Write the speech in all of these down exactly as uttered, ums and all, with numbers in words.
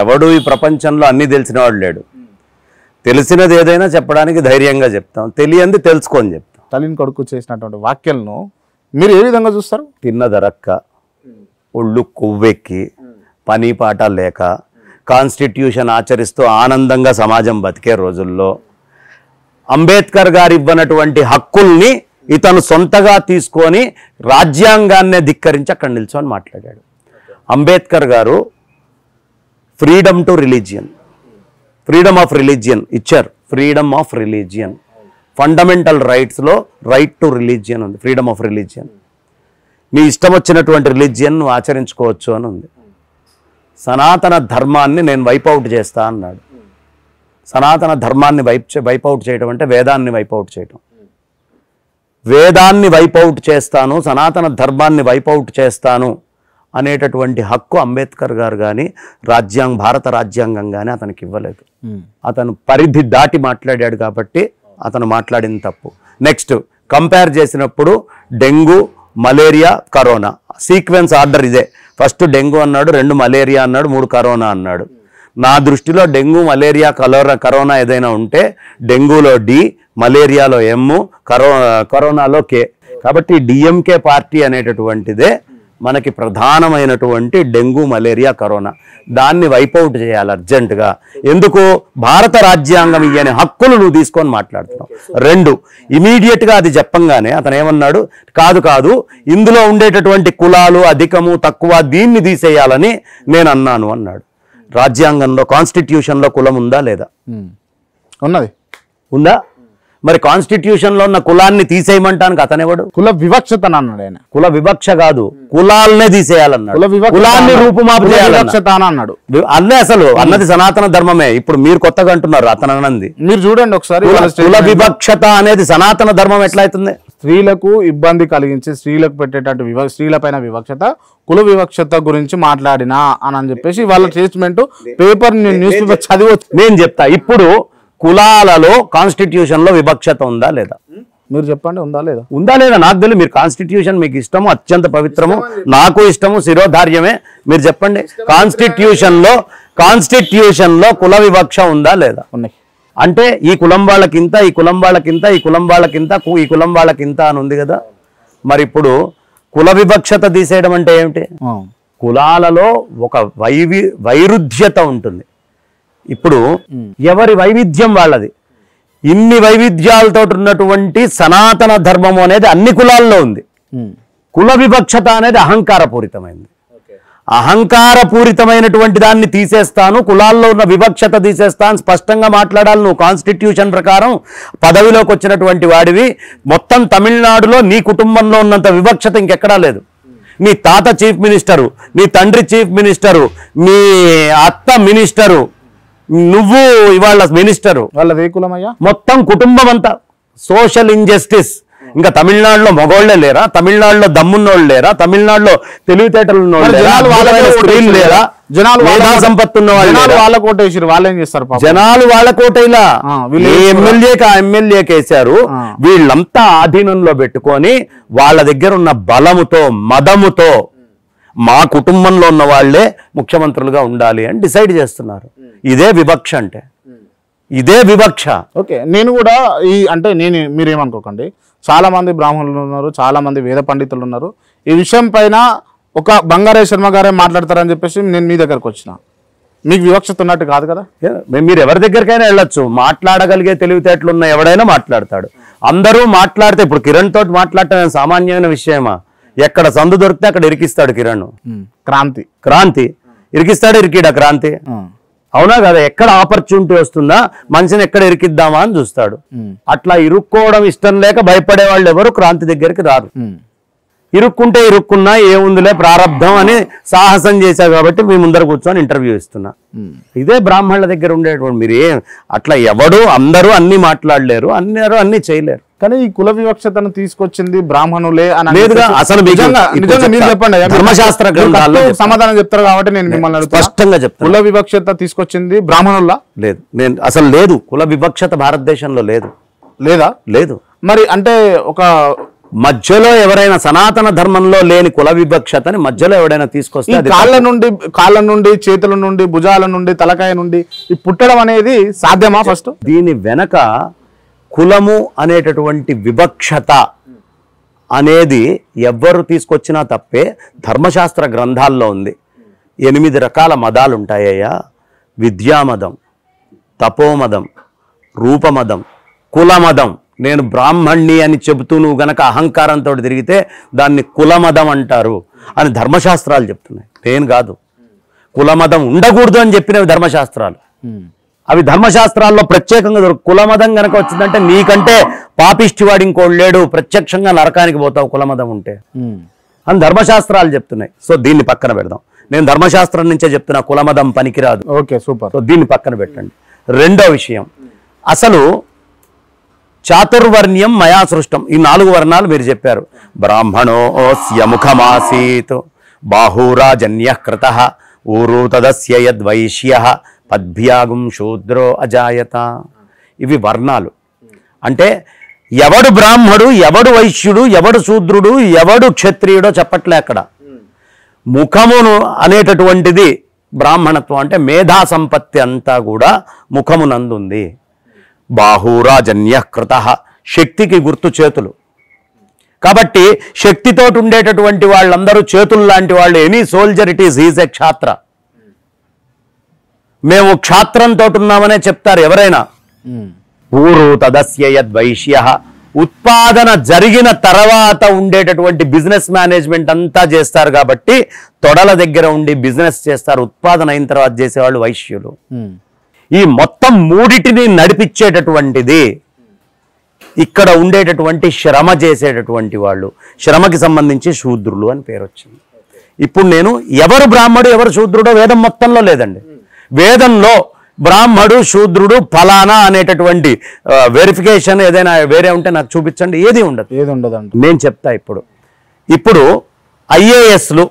ఎవడు ఈ ప్రపంచంలో అన్ని తెలిసినవాడు లేడు. తెలిసినది ఏదైనా చెప్పడానికి ధైర్యంగా చెప్తాం, తెలియంది తెలుసుకొని చెప్తాం. తల్లిని కొడుకు చేసినటువంటి వాక్యాలను మీరు ఏ విధంగా చూస్తారు? తిన్నదరక్క, ఒళ్ళు కొవ్వెక్కి, పని పాట లేక, కాన్స్టిట్యూషన్ ఆచరిస్తూ ఆనందంగా సమాజం బతికే రోజుల్లో అంబేద్కర్ గారు ఇవ్వనటువంటి హక్కుల్ని ఇతను సొంతగా తీసుకొని రాజ్యాంగాన్నే ధిక్కరించి అక్కడ నిల్చొని మాట్లాడాడు. అంబేద్కర్ గారు freedom to religion, freedom of religion ఇచ్చారు. ఫ్రీడమ్ ఆఫ్ రిలీజియన్ ఫండమెంటల్ రైట్స్లో రైట్ టు రిలీజియన్ ఉంది. ఫ్రీడమ్ ఆఫ్ రిలీజియన్, నీ ఇష్టం వచ్చినటువంటి రిలీజియన్ నువ్వు ఆచరించుకోవచ్చు అని ఉంది. సనాతన ధర్మాన్ని నేను వైపౌట్ చేస్తా అన్నాడు. సనాతన ధర్మాన్ని వైప్ వైపౌట్ చేయడం అంటే వేదాన్ని వైపౌట్ చేయడం. వేదాన్ని వైపౌట్ చేస్తాను, సనాతన ధర్మాన్ని వైపౌట్ చేస్తాను అనేటటువంటి హక్కు అంబేద్కర్ గారు కానీ రాజ్యాంగ భారత రాజ్యాంగం కానీ అతనికి ఇవ్వలేదు. అతను పరిధి దాటి మాట్లాడాడు కాబట్టి అతను మాట్లాడింది తప్పు. నెక్స్ట్ కంపేర్ చేసినప్పుడు dengue, malaria, corona sequence order ఇదే. ఫస్ట్ డెంగ్యూ అన్నాడు, రెండు మలేరియా అన్నాడు, మూడు కరోనా అన్నాడు. నా దృష్టిలో డెంగ్యూ, మలేరియా, కలోరా, కరోనా ఏదైనా ఉంటే డెంగ్యూలో డి, మలేరియాలో ఎమ్, కరో కరోనాలో కే. కాబట్టి డిఎంకే పార్టీ అనేటటువంటిదే మనకి ప్రధానమైనటువంటి డెంగ్యూ, మలేరియా, కరోనా. దాన్ని వైపౌట్ చేయాలి అర్జెంటుగా. ఎందుకు? భారత రాజ్యాంగం ఇయ్యని హక్కులు నువ్వు తీసుకొని మాట్లాడుతున్నావు. రెండు, ఇమీడియట్గా అది చెప్పంగానే అతను ఏమన్నాడు, కాదు కాదు ఇందులో ఉండేటటువంటి కులాలు అధికము తక్కువ దీన్ని తీసేయాలని నేను అన్నాను అన్నాడు. రాజ్యాంగంలో కాన్స్టిట్యూషన్లో కులం ఉందా లేదా? ఉన్నది ఉందా? మరి కాన్స్టిట్యూషన్ లో ఉన్న కులాన్ని తీసేయమంటానికి అతనేవాడు? కుల వివక్షత అన్నాడు ఆయన. కుల వివక్ష కాదు, కులాలనే తీసేయాలన్నాడు, కులాన్ని రూపుమాపు చేయాలన్నాడు. అదే అసలు అన్నది సనాతన ధర్మమే. ఇప్పుడు మీరు కొత్తగా అంటున్నారు అతను అన్నది. మీరు చూడండి ఒకసారి, కుల వివక్షత అనేది సనాతన ధర్మం ఎట్లా అవుతుంది? స్త్రీలకు ఇబ్బంది కలిగించి స్త్రీలకు పెట్టేటట్టు వివ స్త్రీలపైన వివక్షత, కుల వివక్షత గురించి మాట్లాడినా అని చెప్పేసి వాళ్ళ స్టేట్మెంట్ పేపర్ న్యూస్ పేపర్ చదివి నేను చెప్తా. ఇప్పుడు కులాలలో కాన్స్టిట్యూషన్ లో వివక్షత ఉందా లేదా? మీరు చెప్పండి, ఉందా లేదా? ఉందా లేదా నాకు తెలియదు. మీరు కాన్స్టిట్యూషన్ మీకు ఇష్టము, అత్యంత పవిత్రము, నాకు ఇష్టము, శిరోధార్యమే. మీరు చెప్పండి, కాన్స్టిట్యూషన్ లో కాన్స్టిట్యూషన్ లో కుల వివక్ష ఉందా లేదా? ఉన్నాయి. అంటే ఈ కులం వాళ్ళకింత, ఈ కులం వాళ్ళకింత, ఈ కులం వాళ్ళకింత, ఈ కులం వాళ్ళకింత అని ఉంది కదా. మరి ఇప్పుడు కుల వివక్షత తీసేయడం అంటే ఏమిటి? కులాలలో ఒక వైవి వైరుధ్యత ఉంటుంది. ఇప్పుడు ఎవరి వైవిధ్యం వాళ్ళది. ఇన్ని వైవిధ్యాలతో ఉన్నటువంటి సనాతన ధర్మం అనేది అన్ని కులాల్లో ఉంది. కుల వివక్షత అనేది అహంకారపూరితమైంది. అహంకారపూరితమైనటువంటి దాన్ని తీసేస్తాను, కులాల్లో ఉన్న వివక్షత తీసేస్తాను స్పష్టంగా మాట్లాడాలి. నువ్వు కాన్స్టిట్యూషన్ ప్రకారం పదవిలోకి వచ్చినటువంటి వాడివి. మొత్తం తమిళనాడులో నీ కుటుంబంలో ఉన్నంత వివక్షత ఇంకెక్కడా లేదు. మీ తాత చీఫ్ మినిస్టరు, మీ తండ్రి చీఫ్ మినిస్టరు, మీ అత్త మినిస్టరు, నువ్వు ఇవాళ మినిస్టరు. వాళ్ళది ఏ కులమయ్యా? మొత్తం కుటుంబం అంతా సోషల్ ఇంజస్టిస్. ఇంకా తమిళనాడులో మగోళ్లే లేరా? తమిళనాడులో దమ్మున్నోళ్ళు లేరా? తమిళనాడులో తెలివితేటలు ఉన్నోళ్ళు లేరా? జనాలు వాళ్ళ సంపత్తి ఉన్న వాళ్ళు వాళ్ళ కోటేసారు. వాళ్ళు ఏం చేస్తారు? జనాలు వాళ్ళ కోటేలా ఎమ్మెల్యేకి ఆ ఎమ్మెల్యేకి వేశారు. వీళ్ళంతా ఆధీనంలో పెట్టుకొని వాళ్ళ దగ్గర ఉన్న బలముతో మదముతో మా కుటుంబంలో ఉన్న వాళ్లే ముఖ్యమంత్రులుగా ఉండాలి అని డిసైడ్ చేస్తున్నారు. ఇదే వివక్ష అంటే, ఇదే వివక్ష. ఓకే, నేను కూడా ఈ అంటే నేను మీరేమనుకోకండి, చాలా మంది బ్రాహ్మణులు ఉన్నారు, చాలా మంది వేద పండితులు ఉన్నారు. ఈ విషయం పైన ఒక బంగారాయ శర్మ గారే మాట్లాడతారని చెప్పేసి నేను మీ దగ్గరకు వచ్చిన. మీకు వివక్షత ఉన్నట్టు కాదు కదా. మీరు ఎవరి దగ్గరికైనా వెళ్ళొచ్చు, మాట్లాడగలిగే తెలివితేటలు ఉన్న ఎవడైనా మాట్లాడతాడు. అందరూ మాట్లాడితే ఇప్పుడు కిరణ్ తోటి మాట్లాడటం సామాన్యమైన విషయమా? ఎక్కడ సందు దొరికితే అక్కడ ఇరికిస్తాడు కిరణ్. క్రాంతి క్రాంతి ఇరికిస్తాడు. ఇరికిడా క్రాంతి? అవునా కదా? ఎక్కడ ఆపర్చునిటీ వస్తుందా మనిషిని ఎక్కడ ఇరికిద్దామా అని చూస్తాడు. అట్లా ఇరుక్కోవడం ఇష్టం లేక భయపడే వాళ్ళు ఎవరు క్రాంతి దగ్గరికి రారు. ఇరుక్కుంటే ఇరుక్కున్నా ఏముందిలే ప్రారంధం అని సాహసం చేశా కాబట్టి మీ ముందర కూర్చొని ఇంటర్వ్యూ ఇస్తున్నా. ఇదే బ్రాహ్మణుల దగ్గర ఉండేటువంటి మీరు ఏం అట్లా ఎవడు అందరూ అన్ని మాట్లాడలేరు, అందరూ అన్ని చేయలేరు. కానీ ఈ కుల వివక్షతను తీసుకొచ్చింది బ్రాహ్మణులే అని లేదుగా అసలు. మీరు చెప్పండి, ధర్మశాస్త్ర గ్రంథాల్లో సమాధానం చెప్తారు కాబట్టి నేను మిమ్మల్ని స్పష్టంగా చెప్తాను. కుల వివక్షత తీసుకొచ్చింది బ్రాహ్మణుల్లా? లేదు, నేను అసలు లేదు. కుల వివక్షత భారతదేశంలో లేదు. లేదా? లేదు. మరి అంటే ఒక మధ్యలో ఎవరైనా సనాతన ధర్మంలో లేని కుల విభక్షతని మధ్యలో ఎవరైనా తీసుకొస్తే అది కాళ్ళ నుండి కాళ్ళ నుండి చేతుల నుండి భుజాల నుండి తలకాయ నుండి ఈ పుట్టడం అనేది సాధ్యమా? ఫస్ట్ దీని వెనక కులము అనేటటువంటి విభక్షత అనేది ఎవ్వరు తీసుకొచ్చినా తప్పే. ధర్మశాస్త్ర గ్రంథాల్లో ఉంది ఎనిమిది రకాల మదాలు ఉంటాయ్యా, విద్యామదం, తపోమదం, రూపమదం, కులమదం. నేను బ్రాహ్మణ్ణి అని చెబుతూ నువ్వు గనక అహంకారంతో తిరిగితే దాన్ని కులమదం అంటారు అని ధర్మశాస్త్రాలు చెప్తున్నాయి. నేను కాదు, కులమదం ఉండకూడదు అని చెప్పినవి ధర్మశాస్త్రాలు. అవి ధర్మశాస్త్రాల్లో ప్రత్యేకంగా దొరుకు. కులమదం గనక వచ్చిందంటే నీకంటే పాపిష్టివాడు ఇంకోడు లేడు, ప్రత్యక్షంగా నరకానికి పోతావు కులమదం ఉంటే అని ధర్మశాస్త్రాలు చెప్తున్నాయి. సో దీన్ని పక్కన పెడదాం. నేను ధర్మశాస్త్రం నుంచే చెప్తున్నా కులమదం పనికిరాదు. Okay, super. సో దీన్ని పక్కన పెట్టండి. రెండో విషయం, అసలు చాతుర్వర్ణ్యం మయా సృష్టం, ఈ నాలుగు వర్ణాలు మీరు చెప్పారు. బ్రాహ్మణోస్య ముఖమాసీత్ బాహూరాజన్యకృత ఊరు తదస్య యద్వైశ్య పద్భ్యాగుం శూద్రో అజాయత. ఇవి వర్ణాలు. అంటే ఎవడు బ్రాహ్మడు, ఎవడు వైశ్యుడు, ఎవడు శూద్రుడు, ఎవడు క్షత్రియుడో చెప్పట్లే అక్కడ. ముఖమును అనేటటువంటిది బ్రాహ్మణత్వం అంటే మేధా సంపత్తి అంతా కూడా ముఖమునందుంది. బాహూరాజన్యకృత, శక్తికి గుర్తు చేతులు. కాబట్టి శక్తితో ఉండేటటువంటి వాళ్ళందరూ చేతులు లాంటి వాళ్ళు. Any soldier it is he's a క్షాత్ర. మేము క్షాత్రంతో ఉన్నామనే చెప్తారు ఎవరైనా. ఊరు తదస్య యద్వైశ్య, ఉత్పాదన జరిగిన తర్వాత ఉండేటటువంటి బిజినెస్ మేనేజ్మెంట్ అంతా చేస్తారు కాబట్టి తొడల దగ్గర ఉండి బిజినెస్ చేస్తారు. ఉత్పాదన అయిన తర్వాత చేసేవాళ్ళు వైశ్యులు. ఈ మొత్తం మూడిటిని నడిపించేటటువంటిది ఇక్కడ ఉండేటటువంటి శ్రమ చేసేటటువంటి వాళ్ళు. శ్రమకి సంబంధించి శూద్రులు అని పేరు వచ్చింది. ఇప్పుడు నేను ఎవరు బ్రాహ్మడు ఎవరు శూద్రుడో వేదం మొత్తంలో లేదండి. వేదంలో బ్రాహ్మడు శూద్రుడు ఫలానా అనేటటువంటి వెరిఫికేషన్ ఏదైనా వేరే ఉంటే నాకు చూపించండి. ఏది ఉండదు, ఏది ఉండదండి. నేను చెప్తా. ఇప్పుడు ఇప్పుడు ఐఏఎస్లు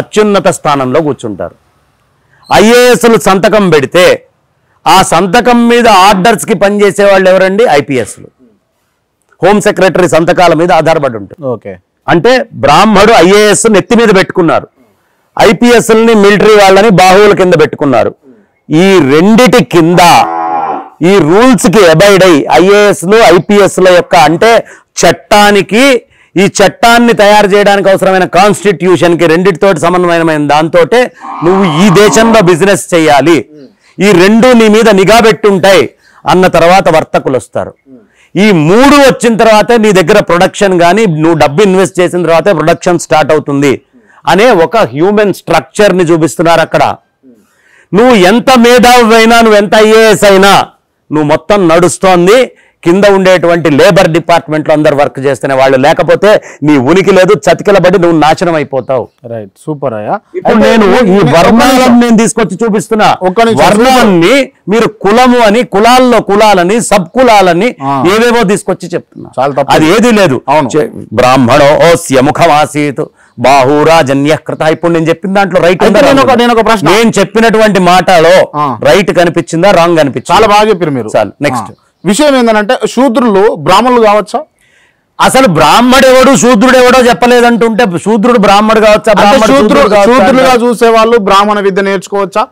అత్యున్నత స్థానంలో కూర్చుంటారు. ఐఏఎస్లు సంతకం పెడితే ఆ సంతకం మీద ఆర్డర్స్కి పనిచేసే వాళ్ళు ఎవరండి? ఐపీఎస్లు. హోమ్ సెక్రటరీ సంతకాల మీద ఆధారపడి ఉంటారు. ఓకే, అంటే బ్రాహ్మడు ఐఏఎస్ నెత్తి మీద పెట్టుకున్నారు, ఐపీఎస్ని మిలిటరీ వాళ్ళని బాహువుల కింద పెట్టుకున్నారు. ఈ రెండిటి కింద ఈ రూల్స్కి అబైడ్ అయ్యి ఐఏఎస్లు ఐపీఎస్ల యొక్క అంటే చట్టానికి, ఈ చట్టాన్ని తయారు చేయడానికి అవసరమైన కాన్స్టిట్యూషన్కి రెండిటితో సమన్వయమైన దాంతో నువ్వు ఈ దేశంలో బిజినెస్ చేయాలి, ఈ రెండు నీ మీద నిఘా పెట్టుంటాయి అన్న తర్వాత వర్తకులు వస్తారు. ఈ మూడు వచ్చిన తర్వాతే నీ దగ్గర ప్రొడక్షన్ కానీ నువ్వు డబ్బు ఇన్వెస్ట్ చేసిన తర్వాతే ప్రొడక్షన్ స్టార్ట్ అవుతుంది అనే ఒక హ్యూమన్ స్ట్రక్చర్ని చూపిస్తున్నారు అక్కడ. నువ్వు ఎంత మేధావైనా, నువ్వు ఎంత ఐఏఎస్ అయినా, నువ్వు మొత్తం నడుస్తోంది కింద ఉండేటువంటి లేబర్ డిపార్ట్మెంట్లో అందరు వర్క్ చేస్తున్న వాళ్ళు. లేకపోతే నీ ఉనికి లేదు, చతికిలబడి నువ్వు నాశనం అయిపోతావు. Right, super. అయ్యా, ఇప్పుడు నేను ఈ వర్ణాలను నేను తీసుకొచ్చి చూపిస్తున్నా. వర్ణాన్ని మీరు కులము అని, కులాల్లో కులాలని, సబ్ కులాలని ఏవేవో తీసుకొచ్చి చెప్తున్నా. అది ఏది లేదు. బ్రాహ్మణో ఓస్య ముఖమాసీత్ బాహురాజన్యకృత. ఇప్పుడు నేను చెప్పిన దాంట్లో రైట్ ఉందా? నేను ఒక ప్రశ్న, నేను చెప్పినటువంటి మాటలో రైట్ కనిపించిందా, రాంగ్ కనిపించింది? చాలా బాగా చెప్పారు మీరు. చాలు, నెక్స్ట్ విషయం ఏంటంటే శూద్రులు బ్రాహ్మణులు కావచ్చా? అసలు బ్రాహ్మడెవడు శూద్రుడెవడో చెప్పలేదంటుంటే శూద్రుడు బ్రాహ్మడు కావచ్చా? శూద్రులుగా చూసేవాళ్ళు బ్రాహ్మణ విద్య నేర్చుకోవచ్చా?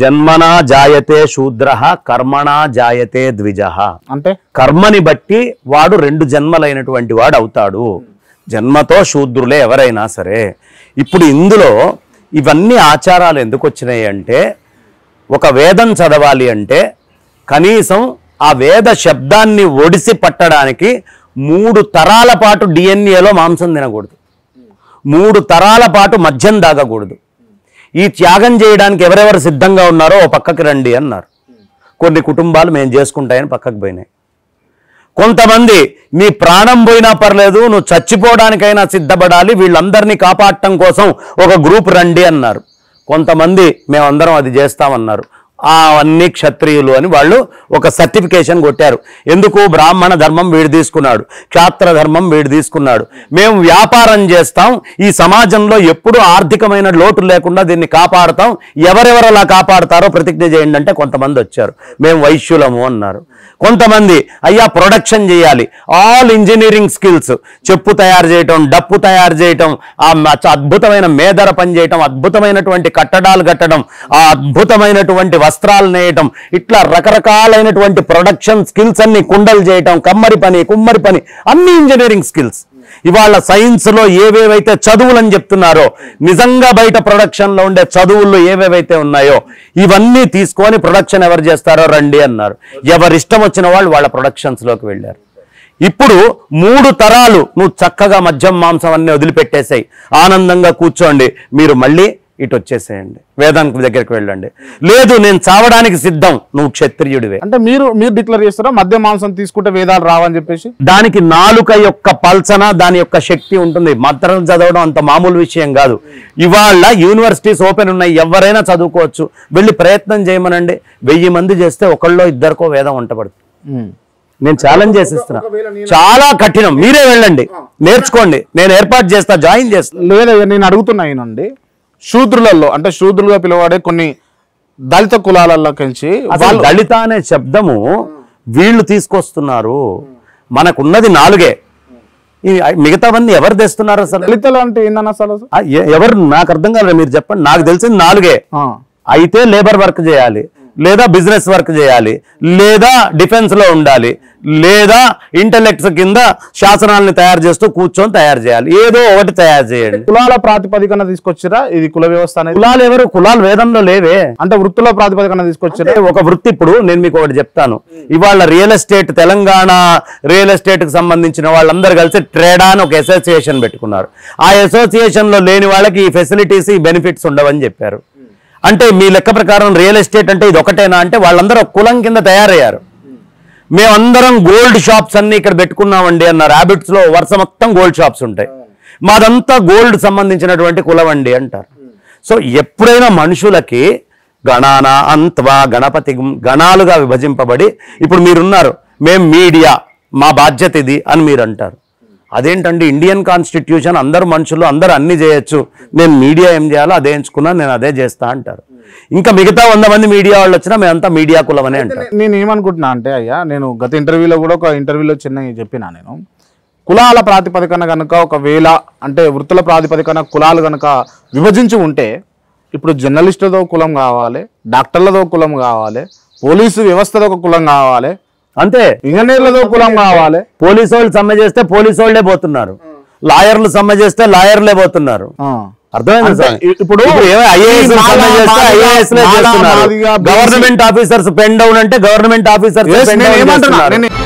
జన్మనా జాయతే శూద్రః కర్మణా జాయతే ద్విజః. అంటే కర్మని బట్టి వాడు రెండు జన్మలైనటువంటి వాడు అవుతాడు. జన్మతో శూద్రులే ఎవరైనా సరే. ఇప్పుడు ఇందులో ఇవన్నీ ఆచారాలు ఎందుకు వచ్చినాయి అంటే, ఒక వేదం చదవాలి అంటే కనీసం ఆ వేద శబ్దాన్ని ఒడిసి పట్టడానికి మూడు తరాల పాటు డిఎన్ఏలో మాంసం తినకూడదు, మూడు తరాల పాటు మద్యం తాగకూడదు. ఈ త్యాగం చేయడానికి ఎవరెవరు సిద్ధంగా ఉన్నారో ఓ పక్కకి రండి అన్నారు. కొన్ని కుటుంబాలు మేము చేసుకుంటాయని పక్కకు పోయినాయి. కొంతమంది నీ ప్రాణం పోయినా పర్లేదు, నువ్వు చచ్చిపోవడానికైనా సిద్ధపడాలి, వీళ్ళందరినీ కాపాడటం కోసం ఒక గ్రూప్ రండి అన్నారు. కొంతమంది మేమందరం అది చేస్తామన్నారు. అవన్నీ క్షత్రియులు అని వాళ్ళు ఒక సర్టిఫికేషన్ కొట్టారు. ఎందుకు? బ్రాహ్మణ ధర్మం వీడు తీసుకున్నాడు, క్షాత్ర ధర్మం వీడు తీసుకున్నాడు. మేము వ్యాపారం చేస్తాం, ఈ సమాజంలో ఎప్పుడు ఆర్థికమైన లోటు లేకుండా దీన్ని కాపాడతాం, ఎవరెవరు అలా కాపాడతారో ప్రతిజ్ఞ చేయండి అంటే కొంతమంది వచ్చారు, మేము వైశ్యులము అన్నారు. కొంతమంది అయ్యా ప్రొడక్షన్ చేయాలి, ఆల్ ఇంజనీరింగ్ స్కిల్స్, చెప్పు తయారు చేయటం, డప్పు తయారు చేయటం, ఆ అద్భుతమైన మేధర పని చేయటం, అద్భుతమైనటువంటి కట్టడాలు కట్టడం, ఆ అద్భుతమైనటువంటి వస్త్రాలు నేయటం, ఇట్లా రకరకాలైనటువంటి ప్రొడక్షన్ స్కిల్స్ అన్ని, కుండలు చేయటం, కమ్మరి పని, కుమ్మరి పని, అన్ని ఇంజనీరింగ్ స్కిల్స్. ఇవాళ సైన్స్లో ఏవేవైతే చదువులని చెప్తున్నారో, నిజంగా బయట ప్రొడక్షన్లో ఉండే చదువుల్లో ఏవేవైతే ఉన్నాయో ఇవన్నీ తీసుకొని ప్రొడక్షన్ ఎవరు చేస్తారో రండి అన్నారు. ఎవరిష్టం వచ్చిన వాళ్ళు వాళ్ళ ప్రొడక్షన్స్లోకి వెళ్ళారు. ఇప్పుడు మూడు తరాలు నువ్వు చక్కగా మద్యం మాంసం అన్నీ వదిలిపెట్టేసాయి, ఆనందంగా కూర్చోండి, మీరు మళ్ళీ ఇటు వచ్చేసేయండి, వేదానికి దగ్గరికి వెళ్ళండి. లేదు నేను చావడానికి సిద్ధం, నువ్వు క్షత్రియుడివే అంటే మీరు మీరు డిక్లేర్ చేస్తారా మధ్య మాంసం తీసుకుంటే వేదాలు రావని చెప్పేసి? దానికి నాలుక యొక్క పల్సన, దాని యొక్క శక్తి ఉంటుంది. మంత్రం చదవడం అంత మామూలు విషయం కాదు. ఇవాళ యూనివర్సిటీస్ ఓపెన్ ఉన్నాయి, ఎవరైనా చదువుకోవచ్చు, వెళ్ళి ప్రయత్నం చేయమనండి. వెయ్యి మంది చేస్తే ఒకళ్ళో ఇద్దరికో వేదం వంటపడుతుంది. నేను ఛాలెంజ్ చేసిస్తున్నా, చాలా కఠినం. మీరే వెళ్ళండి, నేర్చుకోండి, నేను ఏర్పాటు చేస్తా, జాయిన్ చేస్తా. లేదా నేను అడుగుతున్నాయనండి, శూద్రులలో అంటే శూద్రులుగా పిలవబడే కొన్ని దళిత కులాలలోకించి వాళ్ళు, దళిత అనే శబ్దము వీళ్ళు తీసుకొస్తున్నారు. మనకున్నది నాలుగే, మిగతావన్నీ ఎవరు తెస్తున్నారు అసలు? దళితలు అంటే ఏందన్న అసలు ఎవరు? నాకు అర్థం కాలేదు, మీరు చెప్పండి. నాకు తెలిసింది నాలుగే. అయితే లేబర్ వర్క్ చేయాలి, లేదా బిజినెస్ వర్క్ చేయాలి, లేదా డిఫెన్స్లో ఉండాలి, లేదా ఇంటలెక్ట్స్ కింద శాసనాలను తయారు చేస్తూ కూర్చొని తయారు చేయాలి. ఏదో ఒకటి తయారు చేయండి. కులాల ప్రాతిపదికన తీసుకొచ్చిరా ఇది కుల వ్యవస్థ అనేది? కులాలు ఎవరు? కులాలు వేదంలో లేవే. అంటే వృత్తుల ప్రాతిపదికన తీసుకొచ్చిరా ఒక వృత్తి. ఇప్పుడు నేను మీకు ఒకటి చెప్తాను, ఇవాళ real estate, Telangana real estate కి సంబంధించిన వాళ్ళందరూ కలిసి ట్రేడా అని ఒక అసోసియేషన్ పెట్టుకున్నారు. ఆ అసోసియేషన్ లో లేని వాళ్ళకి ఈ ఫెసిలిటీస్, ఈ బెనిఫిట్స్ ఉండవని చెప్పారు. అంటే మీ లెక్క ప్రకారం రియల్ ఎస్టేట్ అంటే ఇది ఒకటేనా అంటే వాళ్ళందరూ కులం కింద తయారయ్యారు. మేమందరం గోల్డ్ షాప్స్ అన్ని ఇక్కడ పెట్టుకున్నామండి అన్నారు. హ్యాబిట్స్లో వరుస మొత్తం గోల్డ్ షాప్స్ ఉంటాయి, మాదంతా గోల్డ్ సంబంధించినటువంటి కులం అండి అంటారు. సో ఎప్పుడైనా మనుషులకి గణాన అంత్వా గణపతి గణాలుగా విభజింపబడి, ఇప్పుడు మీరున్నారు, మేము మీడియా, మా బాధ్యత ఇది అని మీరు అంటారు. అదేంటండి, ఇండియన్ కాన్స్టిట్యూషన్, అందరు మనుషులు, అందరు అన్ని చేయొచ్చు, నేను మీడియా ఏం చేయాలో అదే ఎంచుకున్నా, నేను అదే చేస్తా అంటారు. ఇంకా మిగతా వంద మంది మీడియా వాళ్ళు వచ్చినా మేమంతా మీడియా కులం అనే అంటారు. నేను ఏమనుకుంటున్నా అంటే అయ్యా, నేను గత ఇంటర్వ్యూలో కూడా ఒక ఇంటర్వ్యూలో చిన్న చెప్పినా, నేను కులాల ప్రాతిపదికన కనుక ఒకవేళ అంటే వృత్తుల ప్రాతిపదికన కులాలు కనుక విభజించి ఉంటే ఇప్పుడు జర్నలిస్టులతో కులం కావాలి, డాక్టర్లతో కులం కావాలి, పోలీసు వ్యవస్థతో ఒక కులం కావాలి, అంతే. ఇంజనీర్లతో కులం కావాలి. పోలీసు వాళ్ళు సమ్మె చేస్తే పోలీసు వాళ్ళే పోతున్నారు, లాయర్లు సమ్మె చేస్తే లాయర్లే పోతున్నారు. అర్థమైంది సార్? ఇప్పుడు గవర్నమెంట్ ఆఫీసర్స్ పెన్ డౌన్ అంటే గవర్నమెంట్ ఆఫీసర్స్.